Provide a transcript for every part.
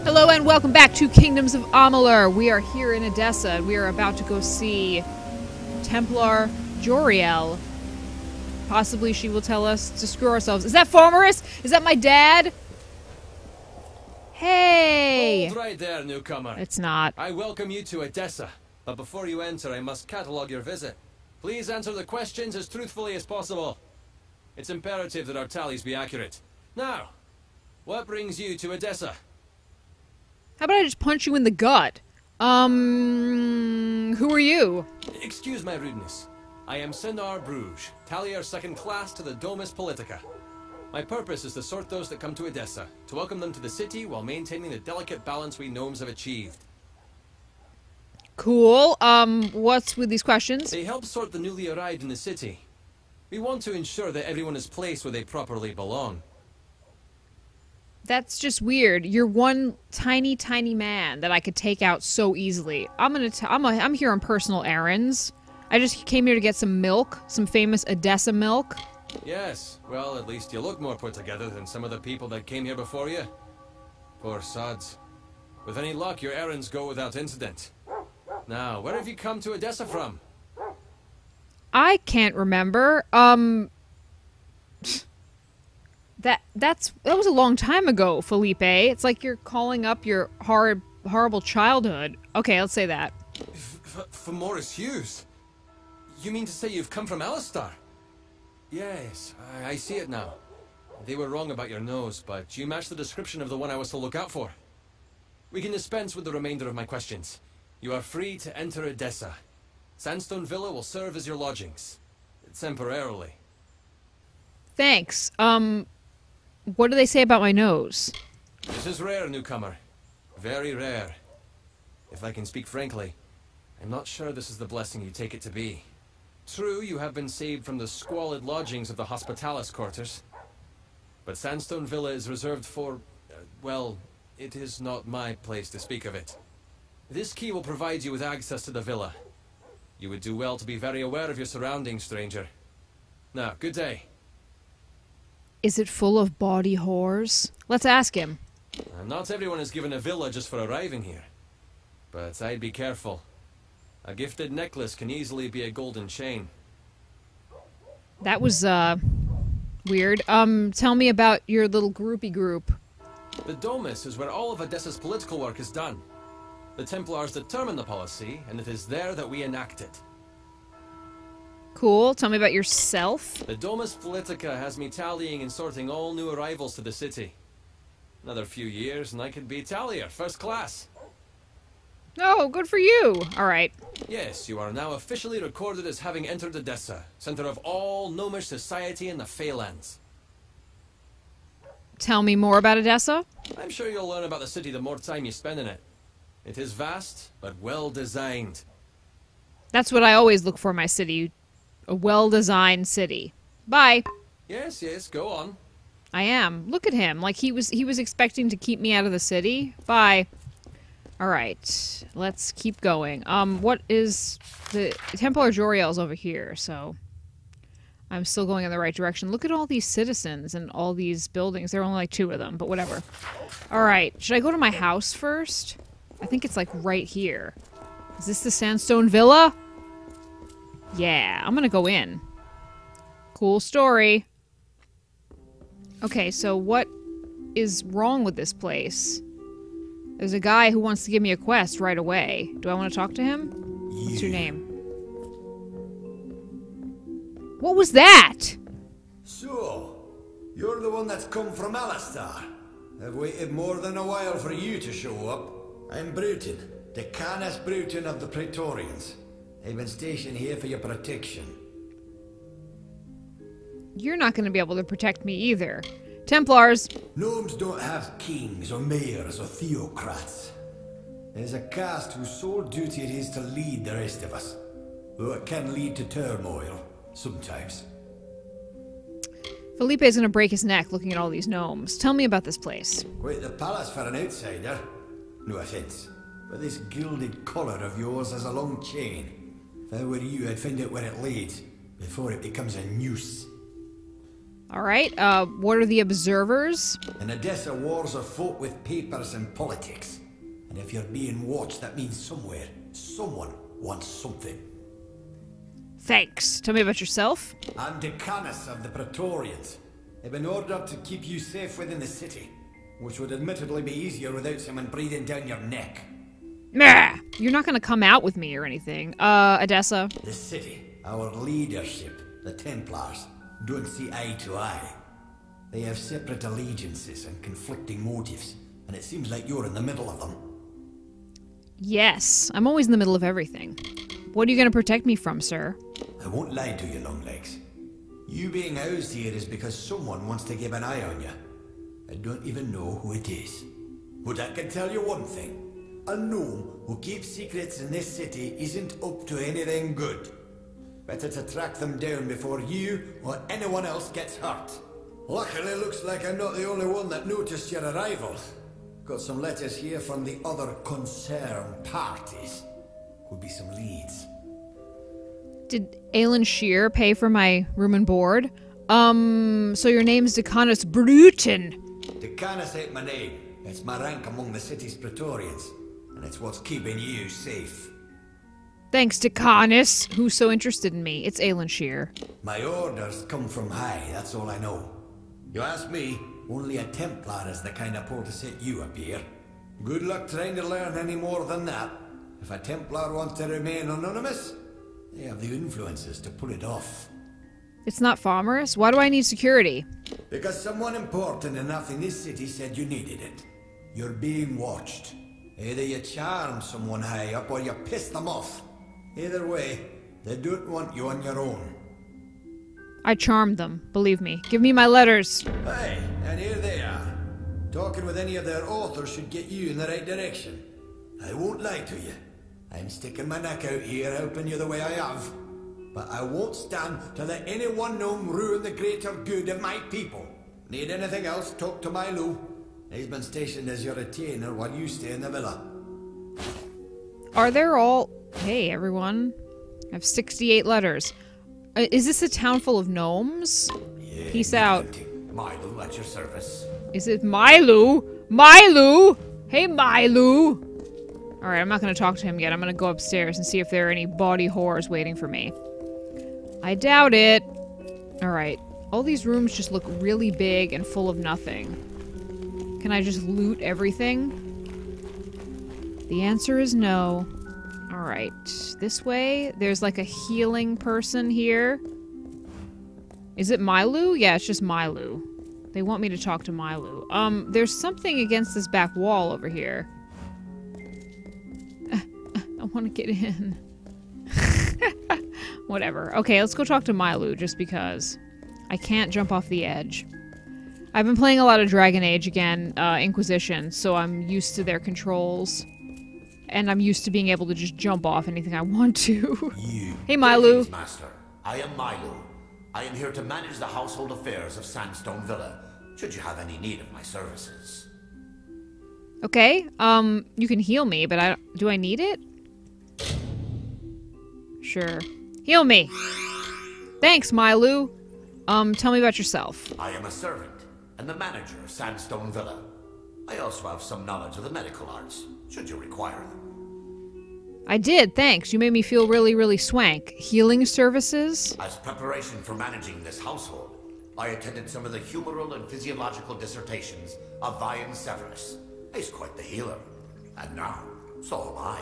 Hello and welcome back to Kingdoms of Amalur. We are here in Adessa and we are about to go see Templar Joriel. Possibly she will tell us to screw ourselves. Is that Fomorous? Is that my dad? Hey! Hold right there, newcomer. It's not. I welcome you to Adessa, but before you enter, I must catalogue your visit. Please answer the questions as truthfully as possible. It's imperative that our tallies be accurate. Now, what brings you to Adessa? How about I just punch you in the gut? Who are you? Excuse my rudeness. I am Senar Bruges, Tallier second class to the Domus Politica. My purpose is to sort those that come to Adessa, to welcome them to the city while maintaining the delicate balance we gnomes have achieved. Cool. What's with these questions? They help sort the newly arrived in the city. We want to ensure that everyone is placed where they properly belong. That's just weird. You're one tiny, tiny man that I could take out so easily. I'm here on personal errands. I just came here to get some milk, some famous Adessa milk. Yes, well, at least you look more put together than some of the people that came here before you. Poor sods. With any luck, your errands go without incident. Now, where have you come to Adessa from? I can't remember. That was a long time ago, Felipe. It's like you're calling up your horrible childhood. Okay, let's say that. Fomorous Hugues? You mean to say you've come from Alistair? Yes, I see it now. They were wrong about your nose, but you matched the description of the one I was to look out for. We can dispense with the remainder of my questions. You are free to enter Adessa. Sandstone Villa will serve as your lodgings. Temporarily. Thanks. What do they say about my nose? This is rare, newcomer. Very rare. If I can speak frankly, I'm not sure this is the blessing you take it to be. True, you have been saved from the squalid lodgings of the Hospitalis Quarters, but Sandstone Villa is reserved for... well, it is not my place to speak of it. This key will provide you with access to the villa. You would do well to be very aware of your surroundings, stranger. Now, good day. Is it full of bawdy whores? Let's ask him. Not everyone is given a villa just for arriving here, but I'd be careful. A gifted necklace can easily be a golden chain. That was, weird. Tell me about your little groupie group. The Domus is where all of Odessa's political work is done. The Templars determine the policy, and it is there that we enact it. Cool. Tell me about yourself. The Domus Politica has me tallying and sorting all new arrivals to the city. Another few years, and I could be Tallier, first class. Oh, good for you. All right. Yes, you are now officially recorded as having entered Adessa, center of all gnomish society in the Feylands. Tell me more about Adessa. I'm sure you'll learn about the city the more time you spend in it. It is vast, but well-designed. That's what I always look for in my city. A well-designed city. Bye. Yes, yes, go on. I am. Look at him. Like he was expecting to keep me out of the city. Bye. Alright, let's keep going. What is... the Templar Joriel's over here, so... I'm still going in the right direction. Look at all these citizens and all these buildings. There are only like two of them, but whatever. Alright, should I go to my house first? I think it's like right here. Is this the Sandstone Villa? Yeah, I'm gonna go in. Cool story. Okay, so what is wrong with this place? There's a guy who wants to give me a quest right away. Do I want to talk to him? Yeah. What's your name? What was that? So, you're the one that's come from Alistair. I've waited more than a while for you to show up. I'm Bruton, Decanus Bruton of the Praetorians. I've been stationed here for your protection. You're not going to be able to protect me either. Templars. Gnomes don't have kings or mayors or theocrats. There's a caste whose sole duty it is to lead the rest of us. Though it can lead to turmoil, sometimes. Felipe's gonna break his neck looking at all these gnomes. Tell me about this place. Quite the palace for an outsider. No offense, but this gilded collar of yours has a long chain. If I were you, I'd find out where it leads. before it becomes a noose. All right, what are the observers? In Adessa, wars are fought with papers and politics. And if you're being watched, that means somewhere, someone wants something. Thanks. Tell me about yourself. I'm Decanus of the Praetorians. I've been ordered to keep you safe within the city, which would admittedly be easier without someone breathing down your neck. Nah, you're not gonna come out with me or anything. Adessa. The city, our leadership, the Templars, don't see eye to eye. They have separate allegiances and conflicting motives, and it seems like you're in the middle of them. Yes, I'm always in the middle of everything. What are you going to protect me from, sir? I won't lie to you, Longlegs. You being housed here is because someone wants to keep an eye on you. I don't even know who it is. But I can tell you one thing. A gnome who keeps secrets in this city isn't up to anything good. Better to track them down before you or anyone else gets hurt. Luckily, looks like I'm not the only one that noticed your arrival. Got some letters here from the other concerned parties. Could be some leads. Did Ayten Shir pay for my room and board? So your name's Decanus Bruton. Decanus ain't my name. It's my rank among the city's Praetorians. And it's what's keeping you safe. Thanks, Decanus. Who's so interested in me? It's Ayten Shir. My orders come from high, that's all I know. You ask me, only a Templar is the kind of pole to set you up here. Good luck trying to learn any more than that. If a Templar wants to remain anonymous, they have the influences to pull it off. It's not Fomorous? Why do I need security? Because someone important enough in this city said you needed it. You're being watched. Either you charm someone high up or you piss them off. Either way, they don't want you on your own. I charmed them, believe me. Give me my letters. Hey, and here they are. Talking with any of their authors should get you in the right direction. I won't lie to you. I'm sticking my neck out here, helping you the way I have. But I won't stand to let any one gnome ruin the greater good of my people. Need anything else, talk to Milu. He's been stationed as your retainer while you stay in the villa. Are there all... Hey, everyone. I have 68 letters. Is this a town full of gnomes? Yeah, peace out. Milu, at your service. Is it Milu? Milu! Hey, Milu! Alright, I'm not going to talk to him yet. I'm going to go upstairs and see if there are any bawdy whores waiting for me. I doubt it. Alright. All these rooms just look really big and full of nothing. Can I just loot everything? The answer is no. Alright. This way? There's like a healing person here. Is it Milu? Yeah, it's just Milu. They want me to talk to Milu. There's something against this back wall over here. I want to get in. Whatever. Okay, let's go talk to Milu, just because. I can't jump off the edge. I've been playing a lot of Dragon Age again, Inquisition, so I'm used to their controls. And I'm used to being able to just jump off anything I want to. Hey, Milu. Master, I am Milu. I am here to manage the household affairs of Sandstone Villa, should you have any need of my services. Okay, you can heal me, but do I need it? Sure. Heal me! Thanks, Milu! Tell me about yourself. I am a servant, and the manager of Sandstone Villa. I also have some knowledge of the medical arts, should you require them. I did, thanks. You made me feel really, really swank. Healing services? As preparation for managing this household, I attended some of the humoral and physiological dissertations of Vian Severus. He's quite the healer. And now, so am I.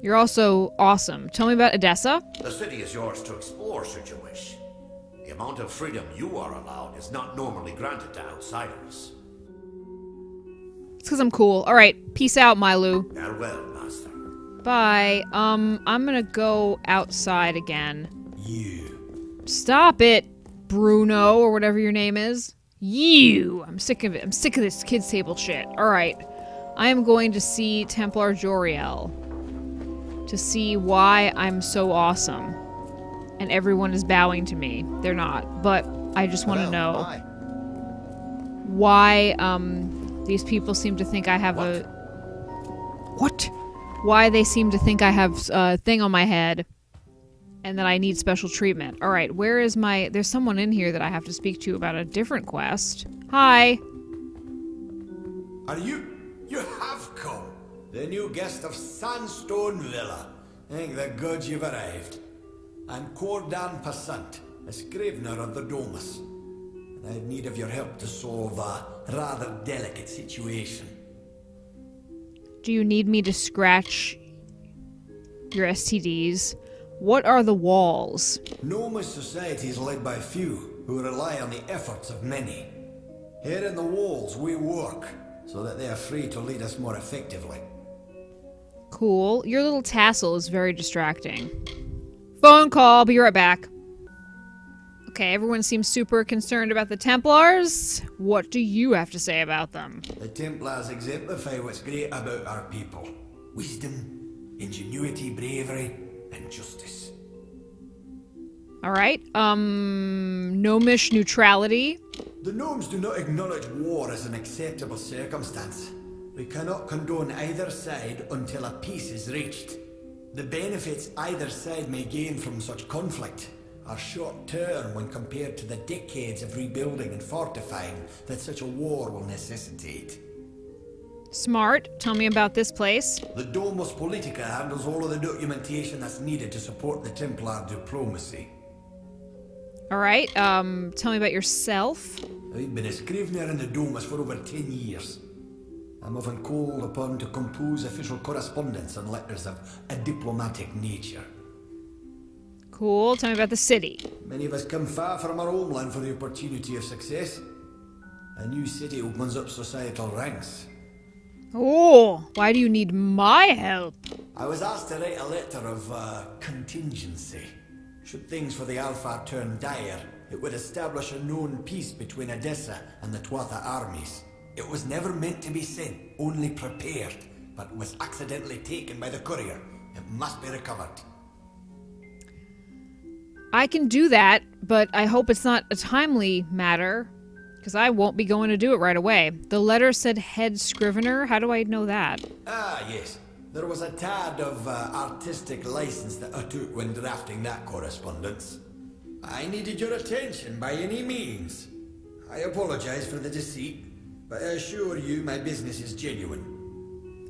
You're also awesome. Tell me about Adessa. The city is yours to explore, should you wish. The amount of freedom you are allowed is not normally granted to outsiders. It's because I'm cool. All right, peace out, Milu. Farewell, master. Bye. I'm gonna go outside again. You. Stop it, Bruno, or whatever your name is. You. I'm sick of it. I'm sick of this kids' table shit. All right, I am going to see Templar Joriel. To see why I'm so awesome. And everyone is bowing to me. They're not. But I just want to know why these people seem to think I have a... What? Why they seem to think I have a thing on my head. and that I need special treatment. All right, where is my... There's someone in here that I have to speak to about a different quest. Hi. And you have come. The new guest of Sandstone Villa. Thank the gods you've arrived. I'm Cordon Passant, a Scrivener of the Domus. And I have need of your help to solve a rather delicate situation. Do you need me to scratch your STDs? What are the walls? Domus society is led by few, who rely on the efforts of many. Here in the walls we work, so that they are free to lead us more effectively. Cool. Your little tassel is very distracting. Phone call, be right back. Okay, everyone seems super concerned about the Templars. What do you have to say about them? The Templars exemplify what's great about our people. Wisdom, ingenuity, bravery, and justice. Alright, gnomish neutrality. The gnomes do not acknowledge war as an acceptable circumstance. We cannot condone either side until a peace is reached. The benefits either side may gain from such conflict are short-term when compared to the decades of rebuilding and fortifying that such a war will necessitate. Smart. Tell me about this place. The Domus Politica handles all of the documentation that's needed to support the Templar diplomacy. Alright, tell me about yourself. I've been a Scrivener in the Domus for over 10 years. I'm often called upon to compose official correspondence and letters of a diplomatic nature. Cool, tell me about the city. Many of us come far from our homeland for the opportunity of success. A new city opens up societal ranks. Oh, why do you need my help? I was asked to write a letter of contingency. Should things for the Alpha turn dire, it would establish a known peace between Adessa and the Tuatha armies. It was never meant to be sent, only prepared, but was accidentally taken by the courier. It must be recovered. I can do that, but I hope it's not a timely matter, because I won't be going to do it right away. The letter said head Scrivener. How do I know that? Ah, yes. There was a tad of artistic license that I took when drafting that correspondence. I needed your attention by any means. I apologize for the deceit, but I assure you my business is genuine.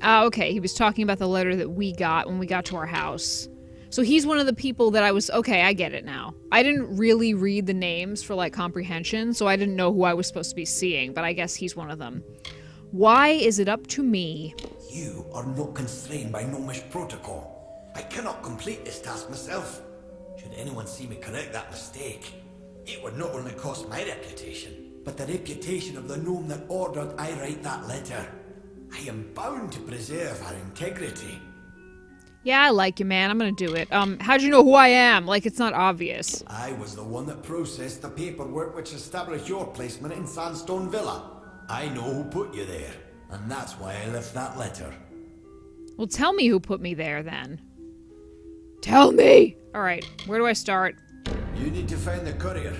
Ah, okay. He was talking about the letter that we got when we got to our house. So he's one of the people that I was... Okay, I get it now. I didn't really read the names for, like, comprehension, so I didn't know who I was supposed to be seeing, but I guess he's one of them. Why is it up to me? You are not constrained by gnomish protocol. I cannot complete this task myself. Should anyone see me correct that mistake, it would not only cost my reputation, but the reputation of the gnome that ordered I write that letter. I am bound to preserve our integrity. Yeah, I like you, man. I'm gonna do it. How'd you know who I am? Like, it's not obvious. I was the one that processed the paperwork which established your placement in Sandstone Villa. I know who put you there, and that's why I left that letter. Well, tell me who put me there, then. Tell me! Alright, where do I start? You need to find the courier.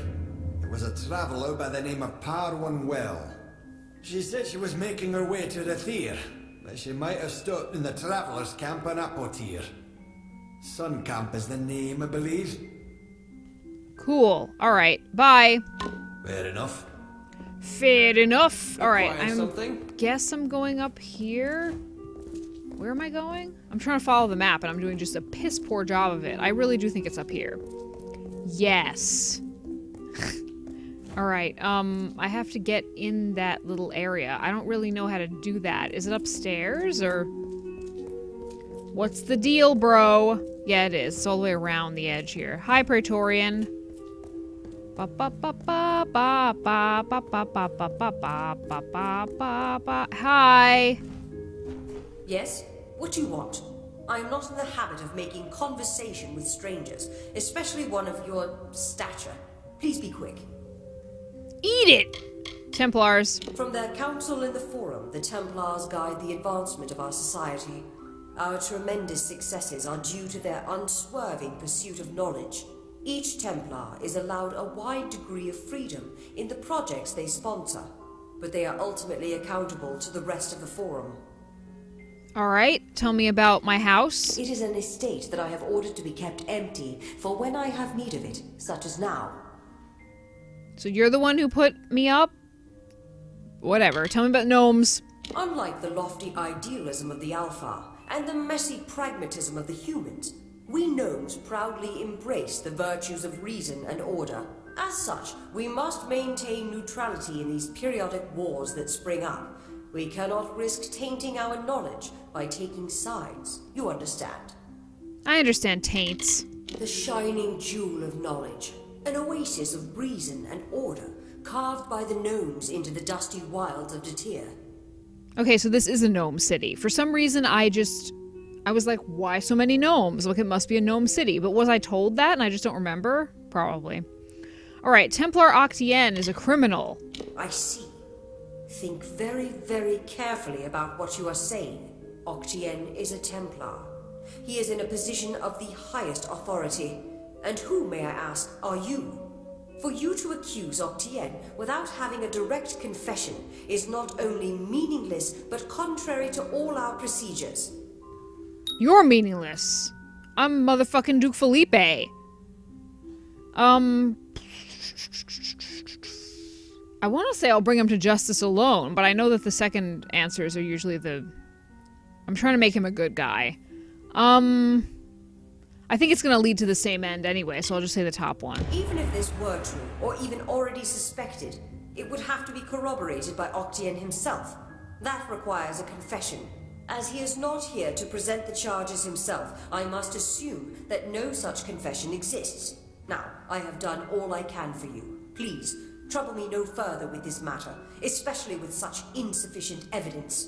Was a traveller by the name of One Well. She said she was making her way to the Theer, but she might have stopped in the traveller's camp in Appoteer. Sun camp is the name, I believe. Cool. Alright. Bye. Fair enough. Fair enough. Alright, I guess I'm going up here. Where am I going? I'm trying to follow the map, and I'm doing just a piss poor job of it. I really do think it's up here. Yes. Alright, I have to get in that little area. I don't really know how to do that. Is it upstairs, or... What's the deal, bro? Yeah, it is. It's all the way around the edge here. Hi, Praetorian. Hi! Yes? What do you want? I am not in the habit of making conversation with strangers, especially one of your stature. Please be quick. Eat it! Templars. From their council in the Forum, the Templars guide the advancement of our society. Our tremendous successes are due to their unswerving pursuit of knowledge. Each Templar is allowed a wide degree of freedom in the projects they sponsor, but they are ultimately accountable to the rest of the Forum. All right, tell me about my house. It is an estate that I have ordered to be kept empty for when I have need of it, such as now. So you're the one who put me up? Whatever, tell me about gnomes. Unlike the lofty idealism of the Alpha and the messy pragmatism of the humans, we gnomes proudly embrace the virtues of reason and order. As such, we must maintain neutrality in these periodic wars that spring up. We cannot risk tainting our knowledge by taking sides. You understand? I understand taints. The shining jewel of knowledge, an oasis of reason and order, carved by the gnomes into the dusty wilds of Detyr. Okay, so this is a gnome city. For some reason, I was like, why so many gnomes? Like, it must be a gnome city. But was I told that and I just don't remember? Probably. All right, Templar Octienne is a criminal. I see. Think very, very carefully about what you are saying. Octienne is a Templar. He is in a position of the highest authority. And who, may I ask, are you? For you to accuse Octienne without having a direct confession is not only meaningless, but contrary to all our procedures. You're meaningless. I'm motherfucking Duke Felipe. I want to say I'll bring him to justice alone, but I know that the second answers are usually the... I'm trying to make him a good guy. I think it's going to lead to the same end anyway, so I'll just say the top one. Even if this were true, or even already suspected, it would have to be corroborated by Octienne himself. That requires a confession. As he is not here to present the charges himself, I must assume that no such confession exists. Now, I have done all I can for you. Please, trouble me no further with this matter, especially with such insufficient evidence.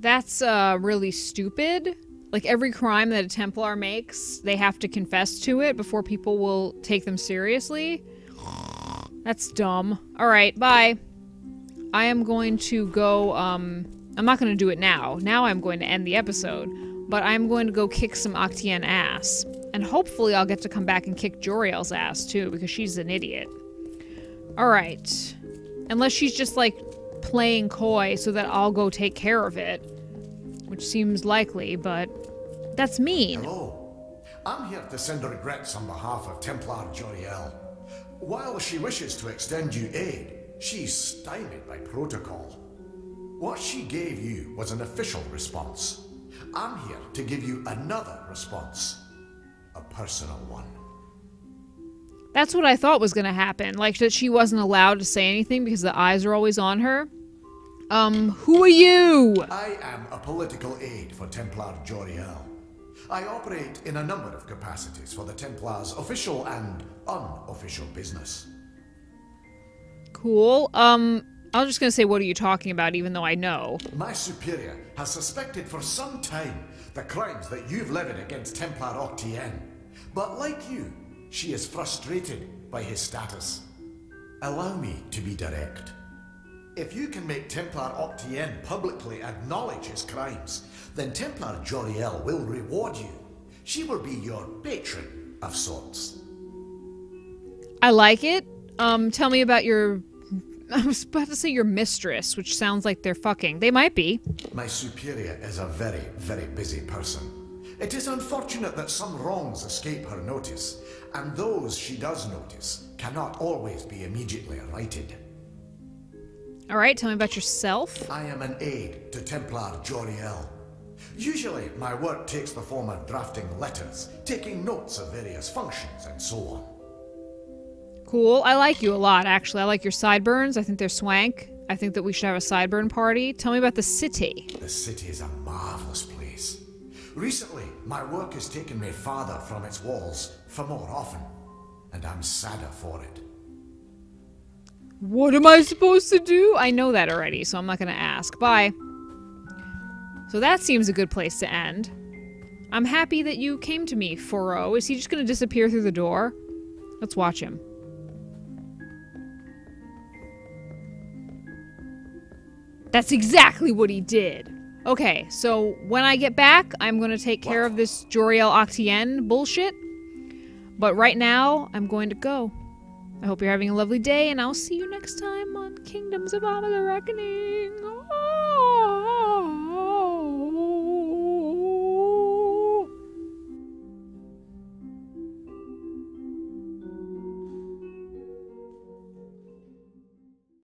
That's, really stupid. Like, every crime that a Templar makes, they have to confess to it before people will take them seriously. That's dumb. Alright, bye. I am going to go, I'm not going to do it now. Now I'm going to end the episode. But I'm going to go kick some Octienne ass. And hopefully I'll get to come back and kick Joriel's ass, too, because she's an idiot. Alright. Unless she's just, like, playing coy so that I'll go take care of it. Which seems likely, but that's mean. Hello. I'm here to send her regrets on behalf of Templar Joriel. While she wishes to extend you aid, she's stymied by protocol. What she gave you was an official response. I'm here to give you another response. A personal one. That's what I thought was going to happen. Like, that she wasn't allowed to say anything because the eyes are always on her. Who are you? I am a political aide for Templar Joriel. I operate in a number of capacities for the Templars' official and unofficial business. Cool. I'm just going to say, what are you talking about, even though I know? My superior has suspected for some time the crimes that you've levied against Templar Octienne. But like you, she is frustrated by his status. Allow me to be direct. If you can make Templar Octienne publicly acknowledge his crimes, then Templar Joriel will reward you. She will be your patron of sorts. I like it. Tell me about your... I was about to say your mistress, which sounds like they're fucking. They might be. My superior is a very, very busy person. It is unfortunate that some wrongs escape her notice, and those she does notice cannot always be immediately righted. All right, tell me about yourself. I am an aide to Templar Joriel. Usually, my work takes the form of drafting letters, taking notes of various functions, and so on. Cool. I like you a lot, actually. I like your sideburns. I think they're swank. I think that we should have a sideburn party. Tell me about the city. The city is a marvelous place. Recently, my work has taken me farther from its walls, for more often, and I'm sadder for it. What am I supposed to do? I know that already, so I'm not going to ask. Bye. So that seems a good place to end. I'm happy that you came to me, Foro. Is he just going to disappear through the door? Let's watch him. That's exactly what he did. Okay, so when I get back, I'm going to take care of this Joriel Octienne bullshit. But right now, I'm going to go. I hope you're having a lovely day, and I'll see you next time on Kingdoms of Amalur: The Reckoning. Oh.